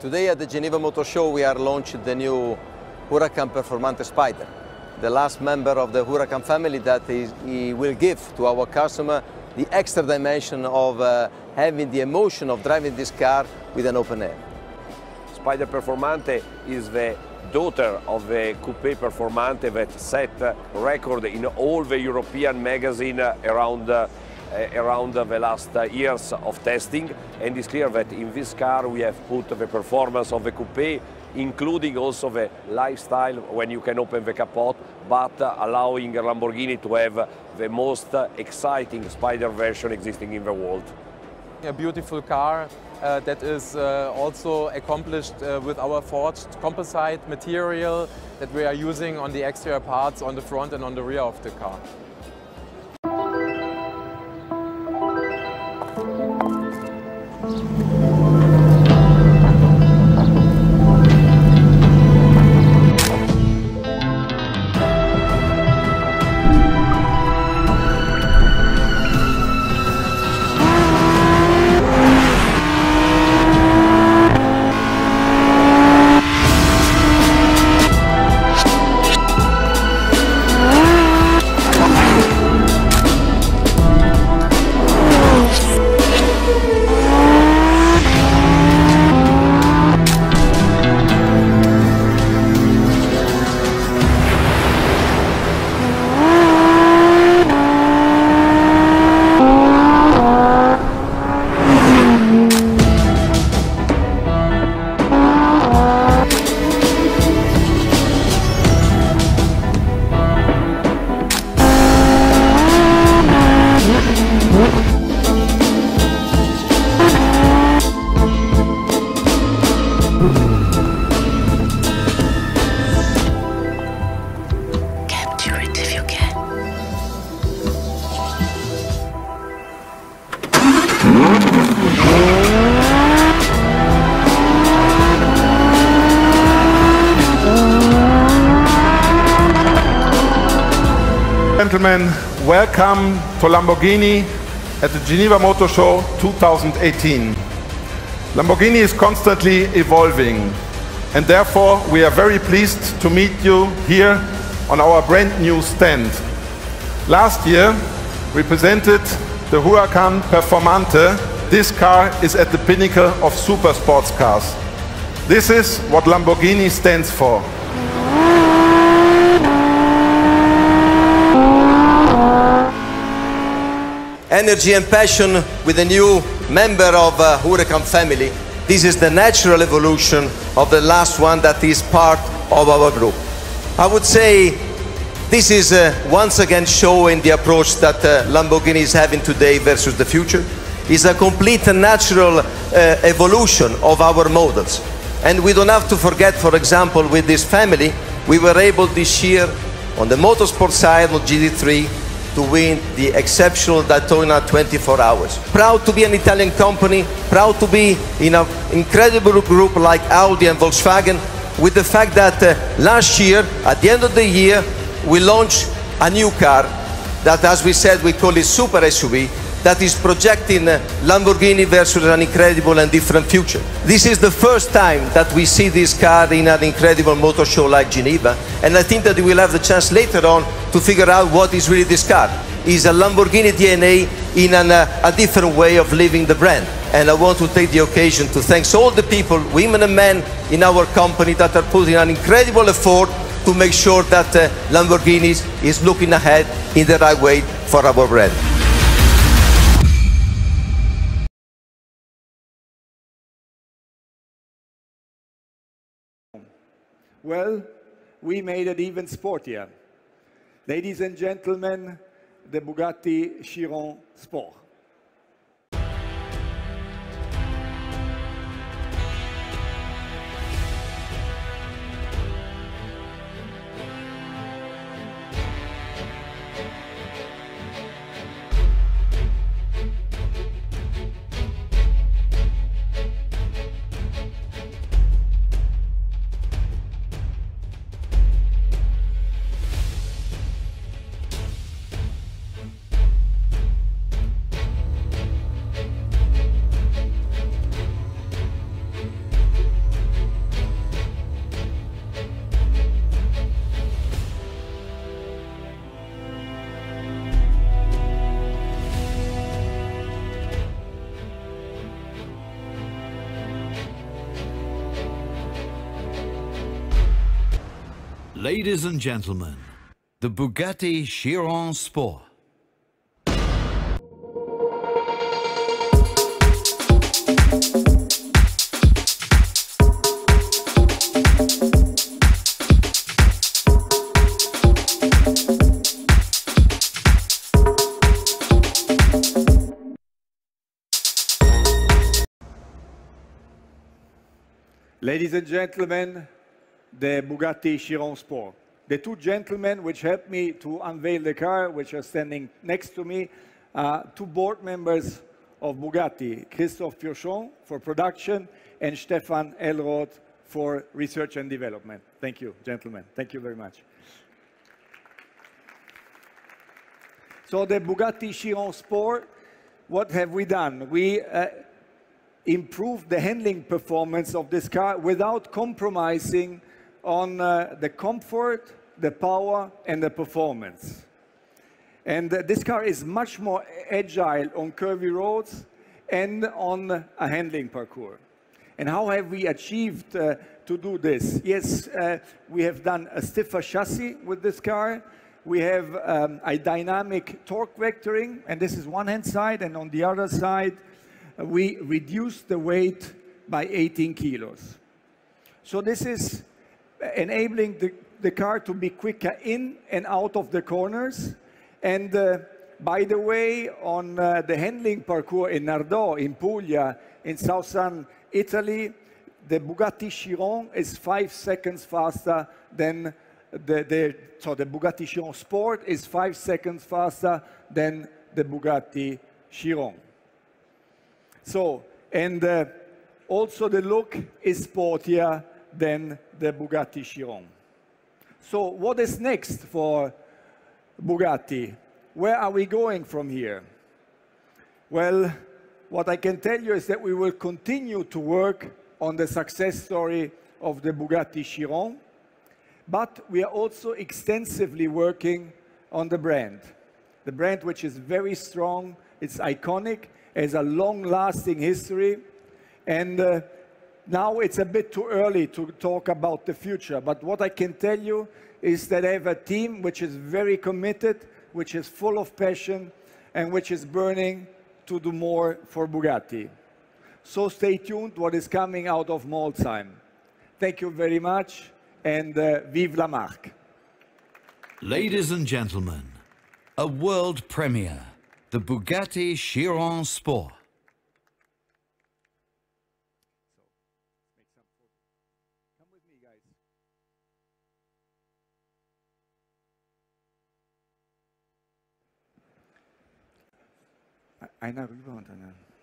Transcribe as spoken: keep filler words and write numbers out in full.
Today at the Geneva Motor Show we are launching the new Huracan Performante Spyder, the last member of the Huracan family that is, he will give to our customer the extra dimension of uh, having the emotion of driving this car with an open air. Spyder Performante is the daughter of the Coupe Performante that set uh, record in all the European magazines uh, around uh, around the last years of testing, and it's clear that in this car we have put the performance of the coupe, including also the lifestyle when you can open the capote, but allowing Lamborghini to have the most exciting Spyder version existing in the world. A beautiful car uh, that is uh, also accomplished uh, with our forged composite material that we are using on the exterior parts, on the front and on the rear of the car. Gentlemen, welcome to Lamborghini at the Geneva Motor Show two thousand eighteen. Lamborghini is constantly evolving, and therefore we are very pleased to meet you here on our brand new stand. Last year we presented the Huracan Performante. This car is at the pinnacle of super sports cars. This is what Lamborghini stands for. Energy and passion with a new member of uh, Huracan family. This is the natural evolution of the last one that is part of our group. I would say this is uh, once again showing the approach that uh, Lamborghini is having today versus the future. It's a complete and natural uh, evolution of our models. And we don't have to forget, for example, with this family, we were able this year on the motorsport side of G T three to win the exceptional Daytona twenty-four hours. Proud to be an Italian company, proud to be in an incredible group like Audi and Volkswagen, with the fact that uh, last year, at the end of the year, we launched a new car that, as we said, we call it Super S U V, that is projecting uh, Lamborghini versus an incredible and different future. This is the first time that we see this car in an incredible motor show like Geneva, and I think that we will have the chance later on to figure out what is really this car. It's a Lamborghini D N A in an, uh, a different way of living the brand. And I want to take the occasion to thank all the people, women and men, in our company that are putting an incredible effort to make sure that uh, Lamborghini is looking ahead in the right way for our brand. Well, we made it even sportier. Ladies and gentlemen, the Bugatti Chiron Sport. Ladies and gentlemen, the Bugatti Chiron Sport. Ladies and gentlemen, the Bugatti Chiron Sport. The two gentlemen which helped me to unveil the car, which are standing next to me, are two board members of Bugatti, Christophe Piochon for production and Stefan Elrod for research and development. Thank you, gentlemen. Thank you very much. So the Bugatti Chiron Sport, what have we done? We uh, improve the handling performance of this car without compromising on uh, the comfort, the power, and the performance. And uh, this car is much more agile on curvy roads and on a handling parkour. And how have we achieved uh, to do this? Yes, uh, we have done a stiffer chassis with this car. We have um, a dynamic torque vectoring, and this is one hand side, and on the other side, we reduced the weight by eighteen kilos. So this is enabling the, the car to be quicker in and out of the corners. And uh, by the way, on uh, the handling parkour in Nardo, in Puglia, in southern Italy, the Bugatti Chiron is five seconds faster than the, the, so the Bugatti Chiron Sport is five seconds faster than the Bugatti Chiron. So, and uh, also the look is sportier than the Bugatti Chiron. So what is next for Bugatti? Where are we going from here? Well, what I can tell you is that we will continue to work on the success story of the Bugatti Chiron, but we are also extensively working on the brand. The brand which is very strong, it's iconic, has a long-lasting history, and uh, now it's a bit too early to talk about the future, but what I can tell you is that I have a team which is very committed, which is full of passion, and which is burning to do more for Bugatti. So stay tuned what is coming out of Molsheim. Thank you very much, and uh, vive la marque. Ladies and gentlemen, a world premiere. The Bugatti Chiron Sport. Come with me, guys. Einer rüber und einer.